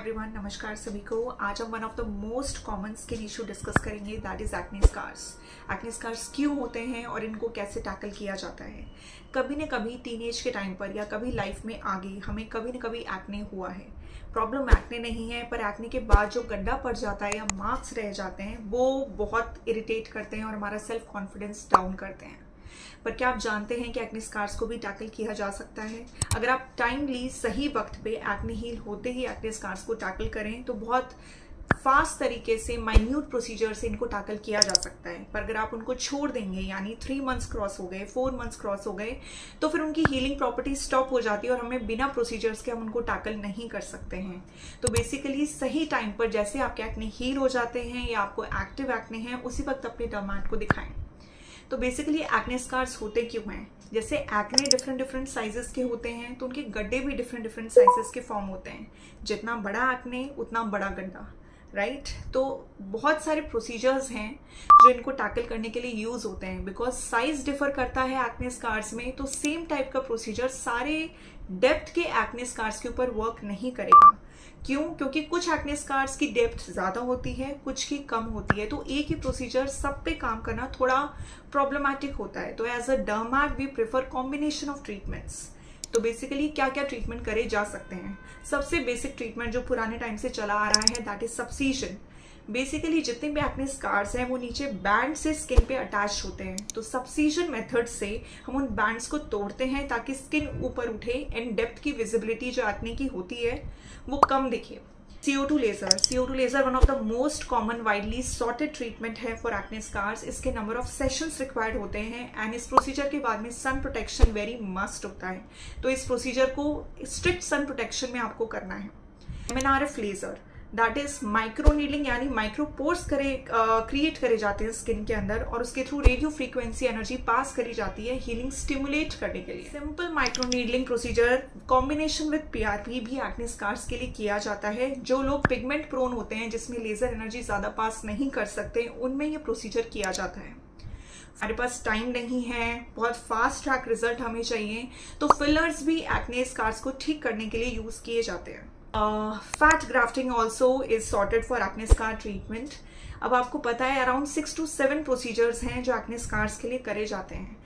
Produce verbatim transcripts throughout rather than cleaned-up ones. Everyone, नमस्कार सभी को। आज हम one of the most common skin issue discuss करेंगे, that is acne scars. Acne scars क्यों होते हैं और इनको कैसे टैकल किया जाता है। कभी न कभी टीनेज के टाइम पर या कभी लाइफ में आगे हमें कभी न कभी एक्ने हुआ है। प्रॉब्लम एक्ने नहीं है, पर एक्ने के बाद जो गड्ढा पड़ जाता है या मार्क्स रह जाते हैं वो बहुत इरिटेट करते हैं और हमारा सेल्फ कॉन्फिडेंस डाउन करते हैं। पर क्या आप जानते हैं कि एक्ने स्कार्स को भी टैकल किया जा सकता है? अगर आप टाइमली सही वक्त पे एक्ने हील होते ही एक्ने स्कार्स को टैकल करें तो बहुत फास्ट तरीके से माइन्यूट प्रोसीजर से इनको टैकल किया जा सकता है। पर अगर आप उनको छोड़ देंगे, यानी थ्री मंथ्स क्रॉस हो गए, फोर मंथ्स क्रॉस हो गए, तो फिर उनकी हीलिंग प्रॉपर्टी स्टॉप हो जाती है और हमें बिना प्रोसीजर्स के हम उनको टैकल नहीं कर सकते हैं। तो बेसिकली सही टाइम पर जैसे आपके एक्ने हील हो जाते हैं या आपको एक्टिव एक्ने हैं, उसी वक्त अपने डर्मेट को दिखाएं। तो बेसिकली एक्ने स्कार्स होते क्यों हैं? जैसे एक्ने डिफरेंट डिफरेंट साइजेस के होते हैं तो उनके गड्ढे भी डिफरेंट डिफरेंट साइजेस के फॉर्म होते हैं। जितना बड़ा एक्ने उतना बड़ा गड्ढा, राइट right? तो बहुत सारे प्रोसीजर्स हैं जो इनको टैकल करने के लिए यूज़ होते हैं। बिकॉज साइज डिफर करता है एक्ने स्कार्स में, तो सेम टाइप का प्रोसीजर सारे डेप्थ के एक्ने स्कार्स के ऊपर वर्क नहीं करेगा। क्यों? क्योंकि कुछ एक्ने स्कार्स की डेप्थ ज़्यादा होती है, कुछ की कम होती है, तो एक ही प्रोसीजर सब पे काम करना थोड़ा प्रॉब्लमैटिक होता है। तो as a dermat we prefer combination of treatments. तो बेसिकली क्या क्या ट्रीटमेंट करे जा सकते हैं? सबसे बेसिक ट्रीटमेंट जो पुराने टाइम से चला आ रहा है, दैट इज सब्सीजन। बेसिकली जितने भी एक्ने स्कार्स हैं वो नीचे बैंड से स्किन पे अटैच होते हैं, तो सब्सीजन मेथड से हम उन बैंड्स को तोड़ते हैं ताकि स्किन ऊपर उठे एंड डेप्थ की विजिबिलिटी जो एक्ने की होती है वो कम दिखे। C O two laser, C O two laser one of the most common widely sorted treatment है फॉर एक्ने स्कार्स। इसके नंबर ऑफ सेशंस रिक्वायर्ड होते हैं एंड इस प्रोसीजर के बाद में सन प्रोटेक्शन वेरी मस्ट होता है। तो इस प्रोसीजर को स्ट्रिक्ट सन प्रोटेक्शन में आपको करना है। M N R F laser, that is micro needling, यानी माइक्रोपोर्स करे क्रिएट uh, करे जाते हैं स्किन के अंदर और उसके through radio frequency energy pass करी जाती है हीलिंग स्टिमुलेट करने के लिए। Simple micro needling procedure combination with P R P भी एक्ने स्कार्स के लिए किया जाता है। जो लोग पिगमेंट प्रोन होते हैं, जिसमें लेजर एनर्जी ज़्यादा पास नहीं कर सकते, उनमें ये प्रोसीजर किया जाता है। हमारे पास टाइम नहीं है, बहुत फास्ट ट्रैक रिजल्ट हमें चाहिए, तो फिलर्स भी एक्ने स्कार्स को ठीक करने के लिए यूज़ किए जाते हैं। Fat grafting also is sorted for acne scar treatment. अब आपको पता है around six to seven procedures हैं जो एक्ने स्कार्स के लिए करे जाते हैं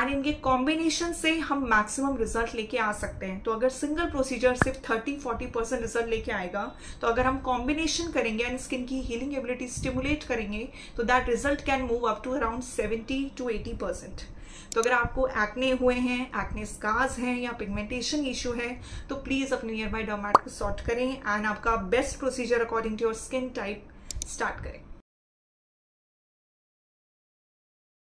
एंड इनके कॉम्बिनेशन से हम मैक्सिमम रिजल्ट लेके आ सकते हैं। तो अगर सिंगल प्रोसीजर सिर्फ थर्टी फोर्टी परसेंट रिजल्ट लेके आएगा, तो अगर हम कॉम्बिनेशन करेंगे एंड स्किन की हीलिंग एबिलिटी स्टिमुलेट करेंगे तो that result can move up to around seventy to eighty percent. तो अगर आपको एक्ने हुए हैं, एक्ने स्कार्स हैं या पिगमेंटेशन इशू है, तो प्लीज़ अपने नियर बाय डर्मेट को सॉर्ट करें एंड आपका best procedure according to your skin type start करें।